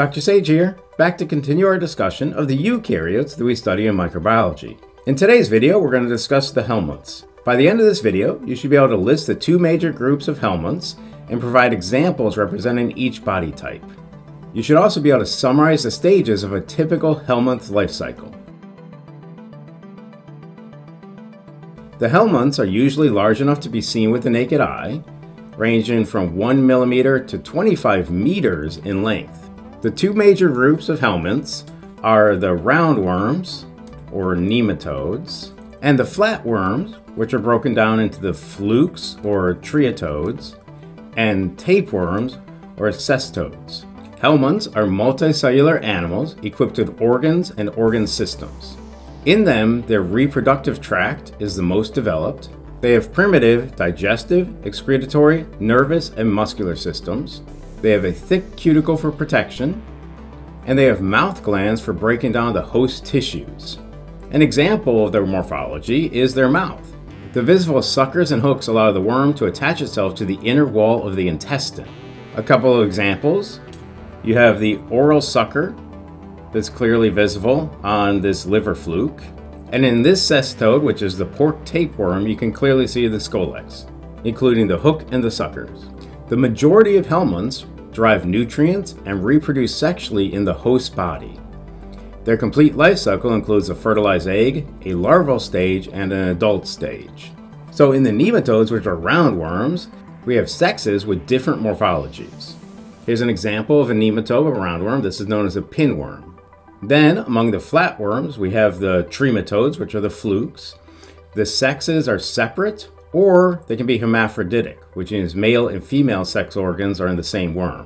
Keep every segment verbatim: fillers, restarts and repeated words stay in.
Doctor Sage here, back to continue our discussion of the eukaryotes that we study in microbiology. In today's video, we're going to discuss the helminths. By the end of this video, you should be able to list the two major groups of helminths and provide examples representing each body type. You should also be able to summarize the stages of a typical helminth life cycle. The helminths are usually large enough to be seen with the naked eye, ranging from one millimeter to twenty-five meters in length. The two major groups of helminths are the roundworms, or nematodes, and the flatworms, which are broken down into the flukes, or treatodes, and tapeworms, or cestodes. Helminths are multicellular animals equipped with organs and organ systems. In them, their reproductive tract is the most developed. They have primitive digestive, excretory, nervous, and muscular systems. They have a thick cuticle for protection, and they have mouth glands for breaking down the host tissues. An example of their morphology is their mouth. The visible suckers and hooks allow the worm to attach itself to the inner wall of the intestine. A couple of examples: you have the oral sucker, that's clearly visible on this liver fluke. And in this cestode, which is the pork tapeworm, you can clearly see the scolex, including the hook and the suckers. The majority of helminths derive nutrients and reproduce sexually in the host body. Their complete life cycle includes a fertilized egg, a larval stage, and an adult stage. So in the nematodes, which are roundworms, we have sexes with different morphologies. Here's an example of a nematode of a roundworm. This is known as a pinworm. Then, among the flatworms, we have the trematodes, which are the flukes. The sexes are separate, or they can be hermaphroditic, which means male and female sex organs are in the same worm.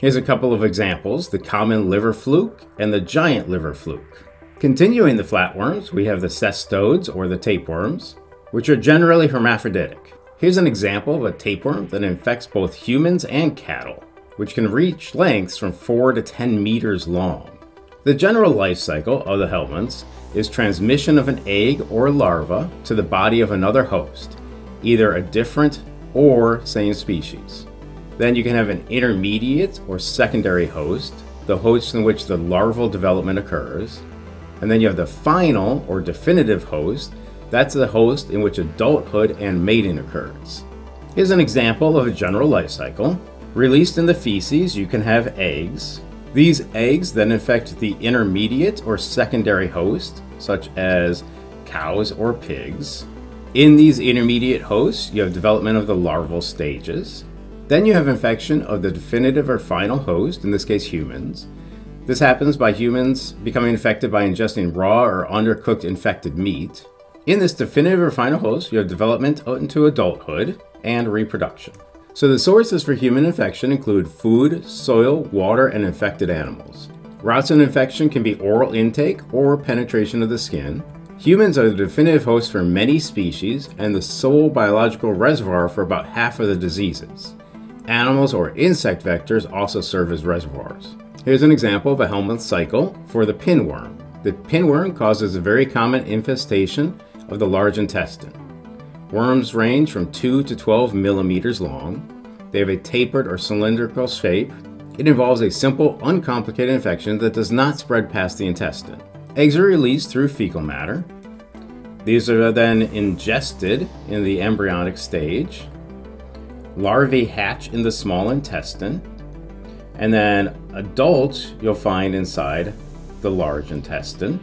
Here's a couple of examples: the common liver fluke and the giant liver fluke. Continuing the flatworms, we have the cestodes, or the tapeworms, which are generally hermaphroditic. Here's an example of a tapeworm that infects both humans and cattle, which can reach lengths from four to ten meters long. The general life cycle of the helminths is transmission of an egg or larva to the body of another host, either a different or same species. Then you can have an intermediate or secondary host, the host in which the larval development occurs. And then you have the final or definitive host, that's the host in which adulthood and mating occurs. Here's an example of a general life cycle. Released in the feces, you can have eggs. These eggs then infect the intermediate or secondary host, such as cows or pigs. In these intermediate hosts, you have development of the larval stages. Then you have infection of the definitive or final host, in this case humans. This happens by humans becoming infected by ingesting raw or undercooked infected meat. In this definitive or final host, you have development into adulthood and reproduction. So the sources for human infection include food, soil, water, and infected animals. Routes of infection can be oral intake or penetration of the skin. Humans are the definitive host for many species and the sole biological reservoir for about half of the diseases. Animals or insect vectors also serve as reservoirs. Here's an example of a helminth cycle for the pinworm. The pinworm causes a very common infestation of the large intestine. Worms range from two to twelve millimeters long. They have a tapered or cylindrical shape. It involves a simple, uncomplicated infection that does not spread past the intestine. Eggs are released through fecal matter. These are then ingested in the embryonic stage. Larvae hatch in the small intestine. And then adults you'll find inside the large intestine,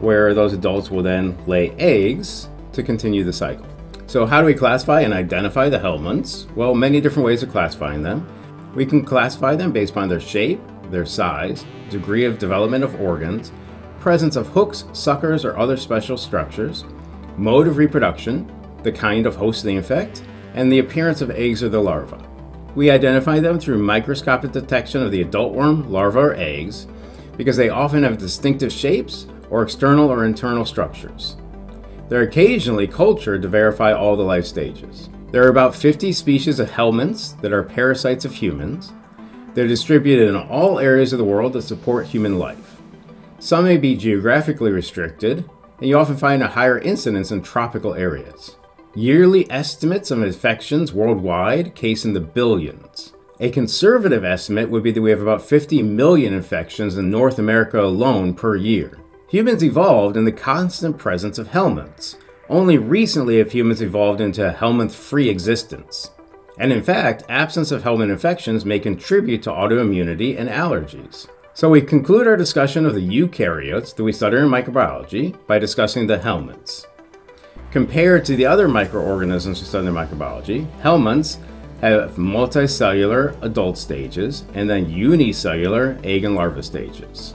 where those adults will then lay eggs to continue the cycle. So how do we classify and identify the helminths? Well, many different ways of classifying them. We can classify them based on their shape, their size, degree of development of organs, presence of hooks, suckers, or other special structures, mode of reproduction, the kind of host they infect, and the appearance of eggs or the larva. We identify them through microscopic detection of the adult worm, larva, or eggs, because they often have distinctive shapes or external or internal structures. They're occasionally cultured to verify all the life stages. There are about fifty species of helminths that are parasites of humans. They're distributed in all areas of the world that support human life. Some may be geographically restricted, and you often find a higher incidence in tropical areas. Yearly estimates of infections worldwide case in the billions. A conservative estimate would be that we have about fifty million infections in North America alone per year. Humans evolved in the constant presence of helminths. Only recently have humans evolved into helminth-free existence. And in fact, absence of helminth infections may contribute to autoimmunity and allergies. So we conclude our discussion of the eukaryotes that we study in microbiology by discussing the helminths. Compared to the other microorganisms we study in microbiology, helminths have multicellular adult stages and then unicellular egg and larva stages.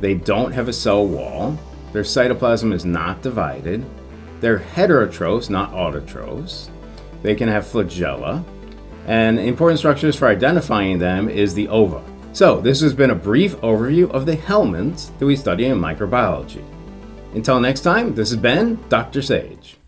They don't have a cell wall, their cytoplasm is not divided, they're heterotrophs, not autotrophs, they can have flagella, and important structures for identifying them is the ova. So this has been a brief overview of the helminths that we study in microbiology. Until next time, this has been Doctor Sage.